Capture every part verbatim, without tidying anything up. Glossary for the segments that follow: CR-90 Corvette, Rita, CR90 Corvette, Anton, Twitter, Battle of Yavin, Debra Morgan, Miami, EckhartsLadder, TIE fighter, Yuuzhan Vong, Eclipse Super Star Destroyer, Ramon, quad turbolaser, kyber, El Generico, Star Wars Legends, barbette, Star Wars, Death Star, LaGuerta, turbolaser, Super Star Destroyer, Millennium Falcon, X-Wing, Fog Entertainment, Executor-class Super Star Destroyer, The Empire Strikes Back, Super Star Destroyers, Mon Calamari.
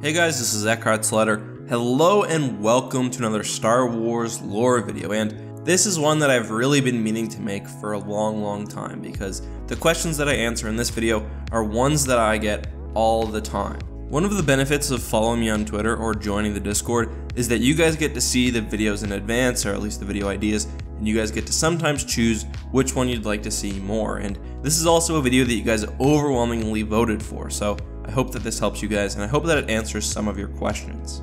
Hey guys, this is EckhartsLadder. Hello and welcome to another Star Wars lore video, and this is one that I've really been meaning to make for a long, long time because the questions that I answer in this video are ones that I get all the time. One of the benefits of following me on Twitter or joining the Discord is that you guys get to see the videos in advance, or at least the video ideas, and you guys get to sometimes choose which one you'd like to see more. And this is also a video that you guys overwhelmingly voted for, so I hope that this helps you guys, and I hope that it answers some of your questions.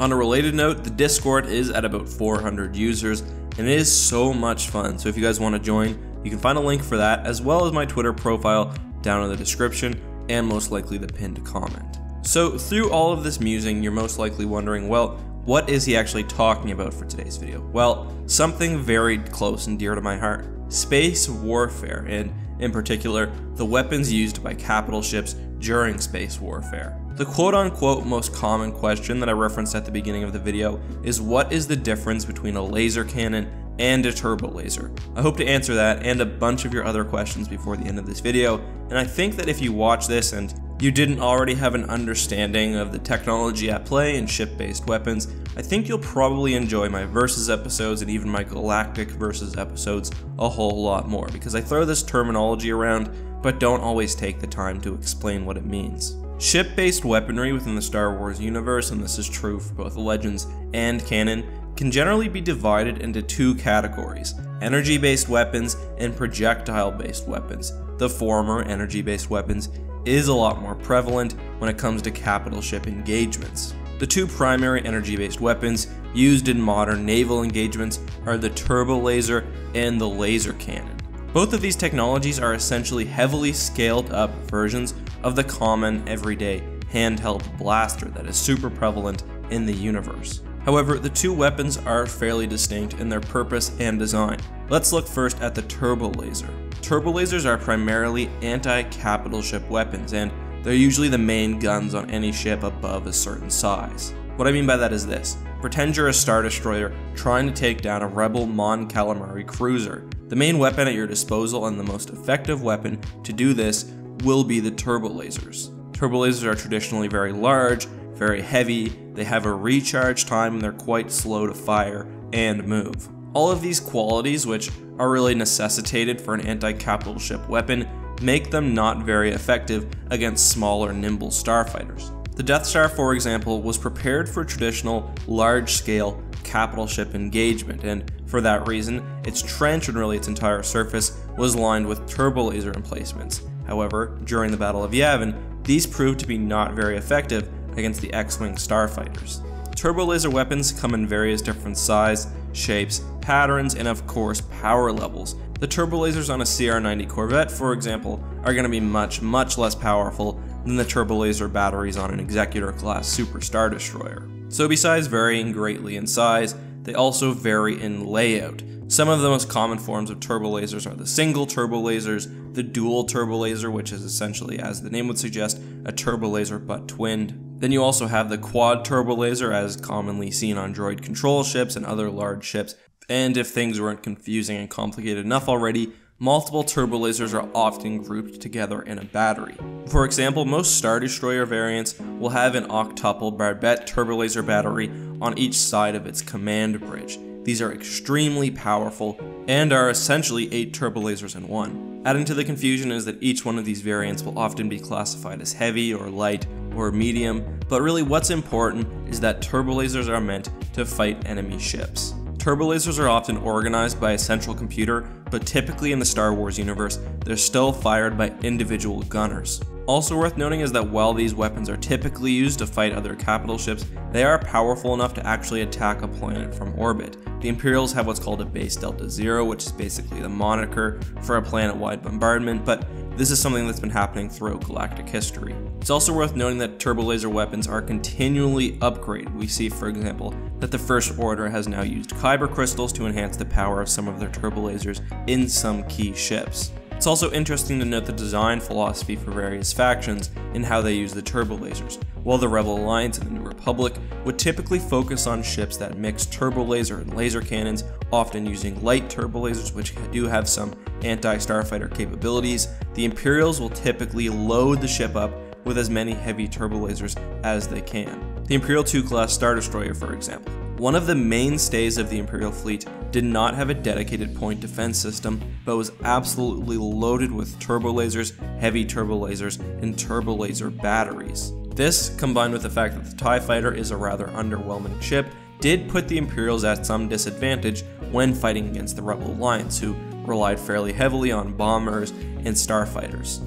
On a related note, the Discord is at about four hundred users, and it is so much fun, so if you guys want to join, you can find a link for that, as well as my Twitter profile down in the description, and most likely the pinned comment. So through all of this musing, you're most likely wondering, well, what is he actually talking about for today's video? Well, something very close and dear to my heart. Space warfare, and in particular, the weapons used by capital ships during space warfare. The quote-unquote most common question that I referenced at the beginning of the video is, what is the difference between a laser cannon and a turbolaser? I hope to answer that and a bunch of your other questions before the end of this video, and I think that if you watch this and you didn't already have an understanding of the technology at play in ship-based weapons, I think you'll probably enjoy my Versus episodes and even my Galactic Versus episodes a whole lot more, because I throw this terminology around but don't always take the time to explain what it means. Ship-based weaponry within the Star Wars universe, and this is true for both Legends and canon, can generally be divided into two categories: energy-based weapons and projectile-based weapons. The former, energy-based weapons, is a lot more prevalent when it comes to capital ship engagements. The two primary energy-based weapons used in modern naval engagements are the turbolaser and the laser cannon. Both of these technologies are essentially heavily scaled up versions of the common everyday handheld blaster that is super prevalent in the universe. However, the two weapons are fairly distinct in their purpose and design. Let's look first at the turbolaser. Turbolasers are primarily anti-capital ship weapons, and they're usually the main guns on any ship above a certain size. What I mean by that is this: pretend you're a Star Destroyer trying to take down a rebel Mon Calamari cruiser. The main weapon at your disposal and the most effective weapon to do this will be the turbolasers. Turbolasers are traditionally very large, very heavy, they have a recharge time, and they're quite slow to fire and move. All of these qualities, which are really necessitated for an anti-capital ship weapon, make them not very effective against smaller, nimble starfighters. The Death Star, for example, was prepared for traditional, large-scale capital ship engagement, and for that reason, its trench and really its entire surface was lined with turbolaser emplacements. However, during the Battle of Yavin, these proved to be not very effective against the X-Wing starfighters. Turbolaser weapons come in various different sizes, shapes, patterns, and of course power levels. The turbolasers on a C R ninety Corvette, for example, are going to be much, much less powerful than the turbolaser batteries on an Executor-class Super Star Destroyer. So besides varying greatly in size, they also vary in layout. Some of the most common forms of turbolasers are the single turbolasers, the dual turbolaser, which is essentially, as the name would suggest, a turbolaser but twinned. Then you also have the quad turbolaser, as commonly seen on droid control ships and other large ships. And if things weren't confusing and complicated enough already, multiple turbolasers are often grouped together in a battery. For example, most Star Destroyer variants will have an octuple barbette turbolaser battery on each side of its command bridge. These are extremely powerful and are essentially eight turbolasers in one. Adding to the confusion is that each one of these variants will often be classified as heavy or light or medium, but really what's important is that turbolasers are meant to fight enemy ships. Turbolasers are often organized by a central computer, but typically in the Star Wars universe, they're still fired by individual gunners. Also worth noting is that while these weapons are typically used to fight other capital ships, they are powerful enough to actually attack a planet from orbit. The Imperials have what's called a base delta zero, which is basically the moniker for a planet-wide bombardment, but this is something that's been happening throughout galactic history. It's also worth noting that turbolaser weapons are continually upgraded. We see, for example, that the First Order has now used kyber crystals to enhance the power of some of their turbolasers in some key ships. It's also interesting to note the design philosophy for various factions and how they use the turbolasers. While the Rebel Alliance and the New Republic would typically focus on ships that mix turbolaser and laser cannons, often using light turbolasers which do have some anti-starfighter capabilities, the Imperials will typically load the ship up with as many heavy turbolasers as they can. The Imperial two class Star Destroyer, for example, one of the mainstays of the Imperial fleet, did not have a dedicated point defense system, but was absolutely loaded with turbolasers, heavy turbolasers, and turbolaser batteries. This, combined with the fact that the TIE fighter is a rather underwhelming ship, did put the Imperials at some disadvantage when fighting against the Rebel Alliance, who relied fairly heavily on bombers and starfighters.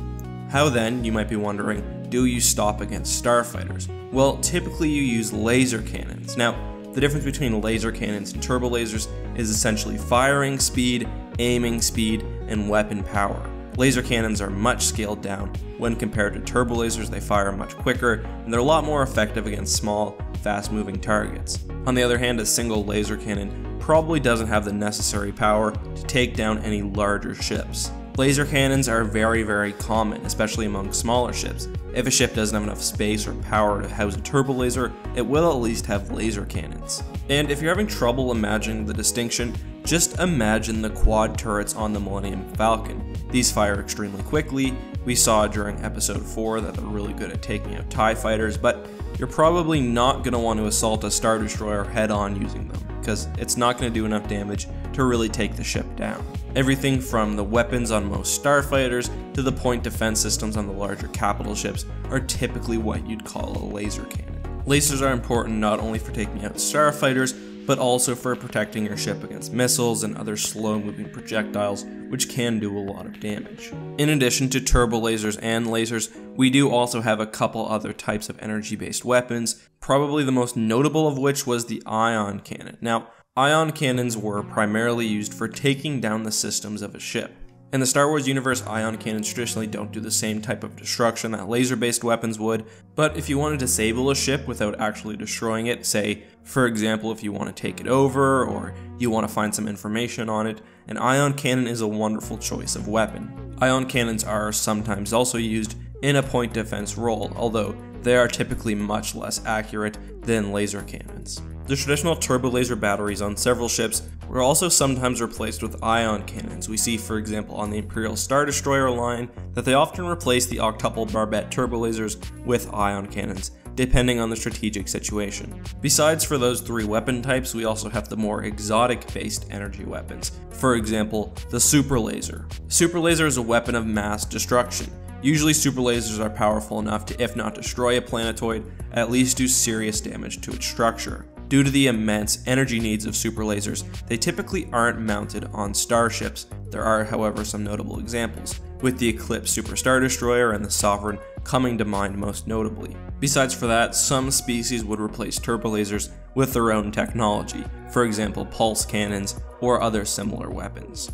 How then, you might be wondering, do you stop against starfighters? Well, typically you use laser cannons. Now, the difference between laser cannons and turbolasers is essentially firing speed, aiming speed, and weapon power. Laser cannons are much scaled down. When compared to turbolasers, they fire much quicker, and they're a lot more effective against small, fast-moving targets. On the other hand, a single laser cannon probably doesn't have the necessary power to take down any larger ships. Laser cannons are very, very common, especially among smaller ships. If a ship doesn't have enough space or power to house a turbolaser, it will at least have laser cannons. And if you're having trouble imagining the distinction, just imagine the quad turrets on the Millennium Falcon. These fire extremely quickly. We saw during episode four that they're really good at taking out TIE fighters, but you're probably not going to want to assault a Star Destroyer head-on using them, because it's not going to do enough damage to really take the ship down. Everything from the weapons on most starfighters to the point defense systems on the larger capital ships are typically what you'd call a laser cannon. Lasers are important not only for taking out starfighters, but also for protecting your ship against missiles and other slow-moving projectiles, which can do a lot of damage. In addition to turbolasers and lasers, we do also have a couple other types of energy-based weapons, probably the most notable of which was the ion cannon. Now, ion cannons were primarily used for taking down the systems of a ship. In the Star Wars universe, ion cannons traditionally don't do the same type of destruction that laser-based weapons would, but if you want to disable a ship without actually destroying it, say, for example, if you want to take it over or you want to find some information on it, an ion cannon is a wonderful choice of weapon. Ion cannons are sometimes also used in a point defense role, although they are typically much less accurate than laser cannons. The traditional turbolaser batteries on several ships were also sometimes replaced with ion cannons. We see, for example, on the Imperial Star Destroyer line that they often replace the octuple barbette turbolasers with ion cannons, depending on the strategic situation. Besides for those three weapon types, we also have the more exotic-based energy weapons. For example, the super laser. Super laser is a weapon of mass destruction. Usually superlasers are powerful enough to, if not destroy a planetoid, at least do serious damage to its structure. Due to the immense energy needs of superlasers, they typically aren't mounted on starships. There are, however, some notable examples, with the Eclipse Super Star Destroyer and the Sovereign coming to mind most notably. Besides for that, some species would replace turbolasers with their own technology, for example pulse cannons or other similar weapons.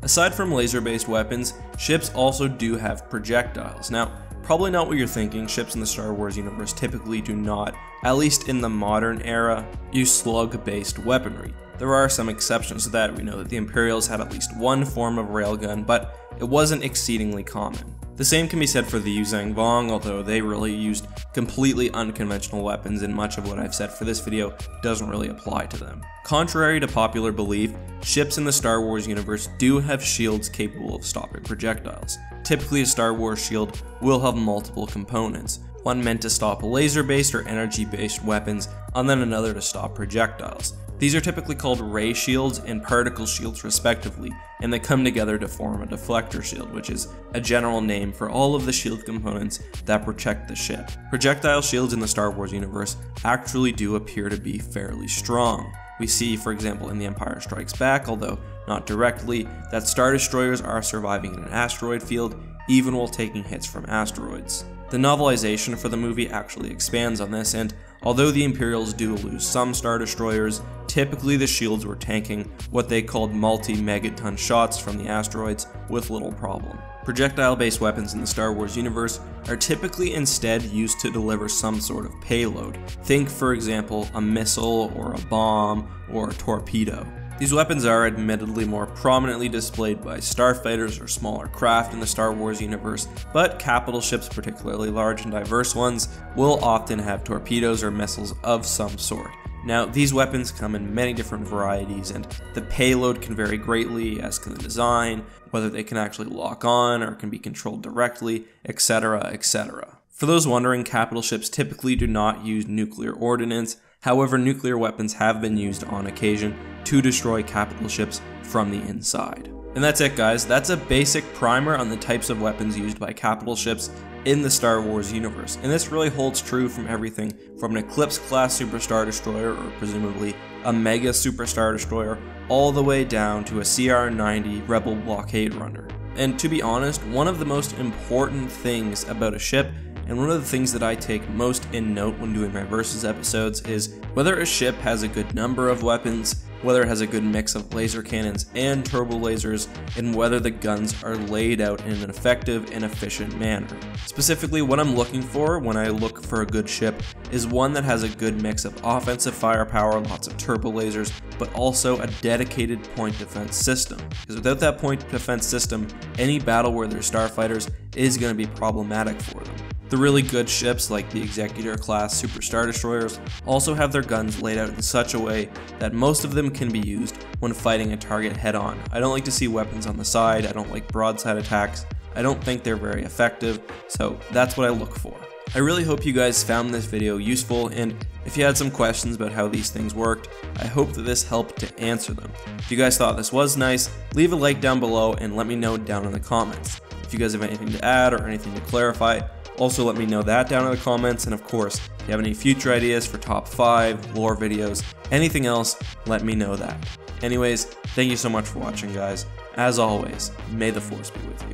Aside from laser-based weapons, ships also do have projectiles. Now, probably not what you're thinking. Ships in the Star Wars universe typically do not, at least in the modern era, use slug-based weaponry. There are some exceptions to that. We know that the Imperials had at least one form of railgun, but it wasn't exceedingly common. The same can be said for the Yuuzhan Vong, although they really used completely unconventional weapons, and much of what I've said for this video doesn't really apply to them. Contrary to popular belief, ships in the Star Wars universe do have shields capable of stopping projectiles. Typically, a Star Wars shield will have multiple components, one meant to stop laser-based or energy-based weapons, and then another to stop projectiles. These are typically called ray shields and particle shields respectively, and they come together to form a deflector shield, which is a general name for all of the shield components that protect the ship. Projectile shields in the Star Wars universe actually do appear to be fairly strong. We see, for example, in The Empire Strikes Back, although not directly, that Star Destroyers are surviving in an asteroid field, even while taking hits from asteroids. The novelization for the movie actually expands on this, and although the Imperials do lose some Star Destroyers, typically the shields were tanking what they called multi-megaton shots from the asteroids with little problem. Projectile-based weapons in the Star Wars universe are typically instead used to deliver some sort of payload. Think, for example, a missile or a bomb or a torpedo. These weapons are admittedly more prominently displayed by starfighters or smaller craft in the Star Wars universe, but capital ships, particularly large and diverse ones, will often have torpedoes or missiles of some sort. Now, these weapons come in many different varieties, and the payload can vary greatly, as can the design, whether they can actually lock on or can be controlled directly, et cetera, et cetera. For those wondering, capital ships typically do not use nuclear ordnance. However, nuclear weapons have been used on occasion to destroy capital ships from the inside. And that's it, guys. That's a basic primer on the types of weapons used by capital ships in the Star Wars universe. And this really holds true from everything from an Eclipse-class Super Star Destroyer, or presumably a Mega Super Star Destroyer, all the way down to a C R ninety Rebel Blockade Runner. And to be honest, one of the most important things about a ship, and one of the things that I take most in note when doing my Versus episodes, is whether a ship has a good number of weapons, whether it has a good mix of laser cannons and turbolasers, and whether the guns are laid out in an effective and efficient manner. Specifically, what I'm looking for when I look for a good ship is one that has a good mix of offensive firepower, lots of turbolasers, but also a dedicated point defense system. Because without that point defense system, any battle where there's starfighters is going to be problematic for them. The really good ships, like the Executor-class Super Star Destroyers, also have their guns laid out in such a way that most of them can be used when fighting a target head-on. I don't like to see weapons on the side, I don't like broadside attacks, I don't think they're very effective, so that's what I look for. I really hope you guys found this video useful, and if you had some questions about how these things worked, I hope that this helped to answer them. If you guys thought this was nice, leave a like down below and let me know down in the comments. If you guys have anything to add or anything to clarify, also let me know that down in the comments, and of course, if you have any future ideas for top five, lore videos, anything else, let me know that. Anyways, thank you so much for watching, guys. As always, may the Force be with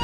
you.